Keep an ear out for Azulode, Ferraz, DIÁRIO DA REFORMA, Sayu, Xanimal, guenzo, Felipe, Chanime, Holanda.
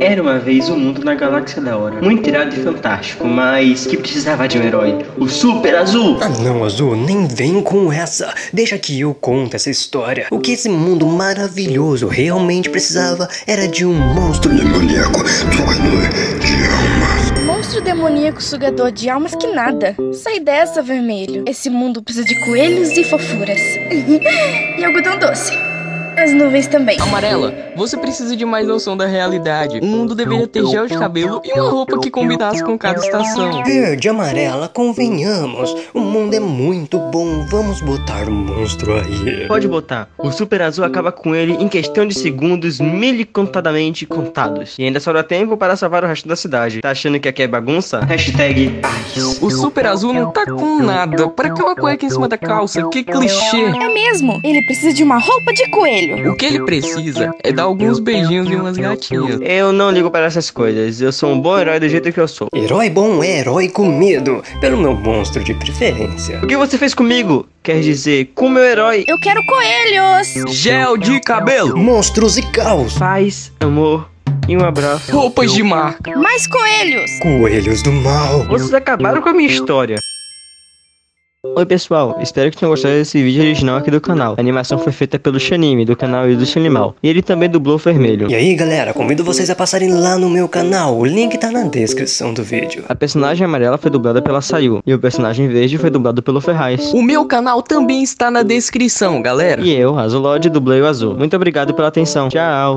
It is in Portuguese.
Era uma vez um mundo na galáxia da hora, muito irado e fantástico, mas que precisava de um herói, o Super Azul. Ah não, Azul, nem vem com essa, deixa que eu conto essa história. O que esse mundo maravilhoso realmente precisava era de um monstro demoníaco sugador de almas. Monstro demoníaco sugador de almas que nada, sai dessa, vermelho. Esse mundo precisa de coelhos e fofuras, e algodão doce. As nuvens também. Amarela, você precisa de mais noção da realidade. O mundo deveria ter gel de cabelo e uma roupa que combinasse com cada estação. Verde, amarela, convenhamos. O mundo é muito bom. Vamos botar o monstro aí. Pode botar. O Super Azul acaba com ele em questão de segundos, milicontadamente contados. E ainda sobra tempo para salvar o resto da cidade. Tá achando que aqui é bagunça? Hashtag paz. O Super Azul não tá com nada. Pra que uma cueca em cima da calça? Que clichê. É mesmo. Ele precisa de uma roupa de coelho. O que ele precisa é dar alguns beijinhos e umas gatinhas. Eu não ligo para essas coisas, eu sou um bom herói do jeito que eu sou. Herói bom é herói com medo, pelo meu monstro de preferência. O que você fez comigo? Quer dizer, com meu herói. Eu quero coelhos! Gel de cabelo! Monstros e caos! Paz, amor e um abraço. Roupas de marca! Mais coelhos! Coelhos do mal! Vocês acabaram com a minha história. Oi pessoal, espero que tenham gostado desse vídeo original aqui do canal. A animação foi feita pelo Chanime, do canal e do Xanimal. E ele também dublou o vermelho. E aí galera, convido vocês a passarem lá no meu canal, o link tá na descrição do vídeo. A personagem amarela foi dublada pela Sayu, e o personagem verde foi dublado pelo Ferraz. O meu canal também está na descrição, galera. E eu, Azulode, dublei o azul. Muito obrigado pela atenção, tchau!